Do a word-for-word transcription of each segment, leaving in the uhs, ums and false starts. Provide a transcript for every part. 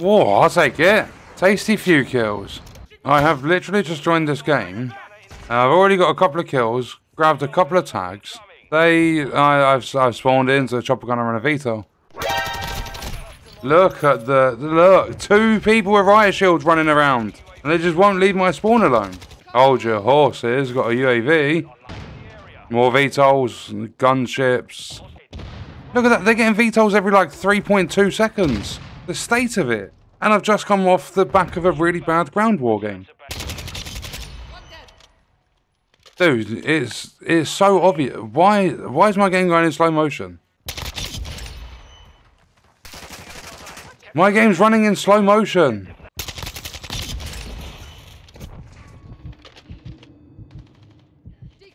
Whoa, I'll take it. Tasty few kills. I have literally just joined this game. I've already got a couple of kills, grabbed a couple of tags. They, I, I've, I've spawned into a chopper gunner and a V TOL. Look at the, look, two people with riot shields running around. And they just won't leave my spawn alone. Hold your horses, got a U A V. More V TOLs, gunships. Look at that, they're getting V TOLs every like three point two seconds. The state of it. And I've just come off the back of a really bad ground war game. Dude, it's it's so obvious. Why why is my game going in slow motion? My game's running in slow motion.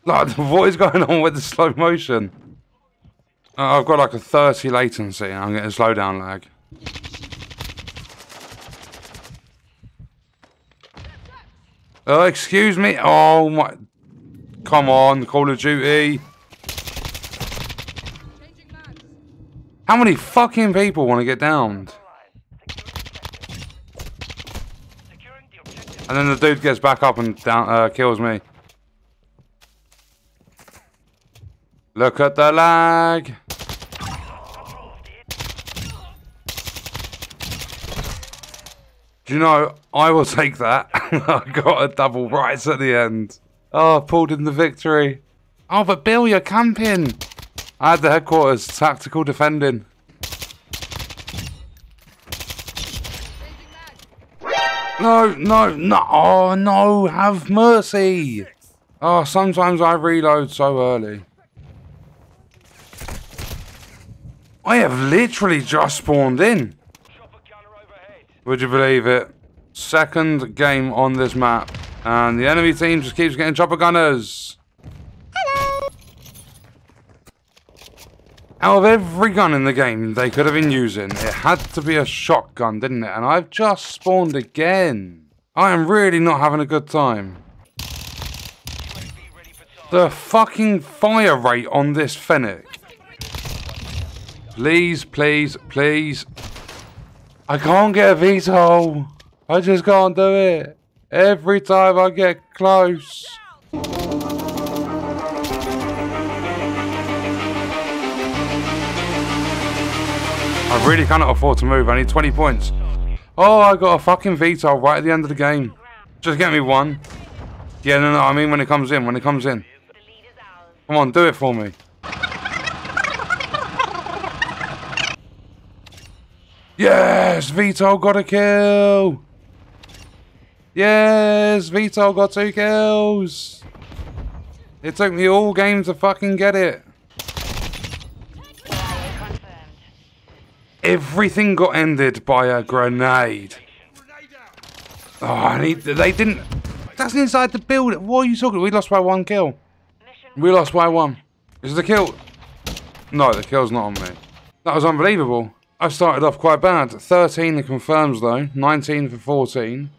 Like, what is going on with the slow motion? Uh, I've got like a thirty latency and I'm getting slowdown lag. Oh, uh, excuse me. Oh my. Come on, Call of Duty. How many fucking people want to get downed? And then the dude gets back up and down, uh, kills me. Look at the lag. Do you know, I will take that. I got a double rights at the end. Oh, pulled in the victory. Oh, but Bill, you're camping. I had the headquarters, tactical defending. No, no, no. Oh, no, have mercy. Oh, sometimes I reload so early. I have literally just spawned in. Would you believe it? Second game on this map. And the enemy team just keeps getting chopper gunners. Hello. Out of every gun in the game they could have been using, it had to be a shotgun, didn't it? And I've just spawned again. I am really not having a good time. The fucking fire rate on this fennec. Please, please, please. I can't get a V TOL. I just can't do it. Every time I get close. I really cannot afford to move. I need twenty points. Oh, I got a fucking V TOL right at the end of the game. Just get me one. Yeah, no, no, I mean when it comes in, when it comes in. Come on, do it for me. Yes, V TOL got a kill. Yes, V TOL got two kills. It took me all game to fucking get it. Everything got ended by a grenade. Oh, I need. They didn't. That's inside the building. What are you talking? We lost by one kill. We lost by one. Is the kill? No, the kill's not on me. That was unbelievable. I started off quite bad. thirteen confirms though. nineteen for fourteen.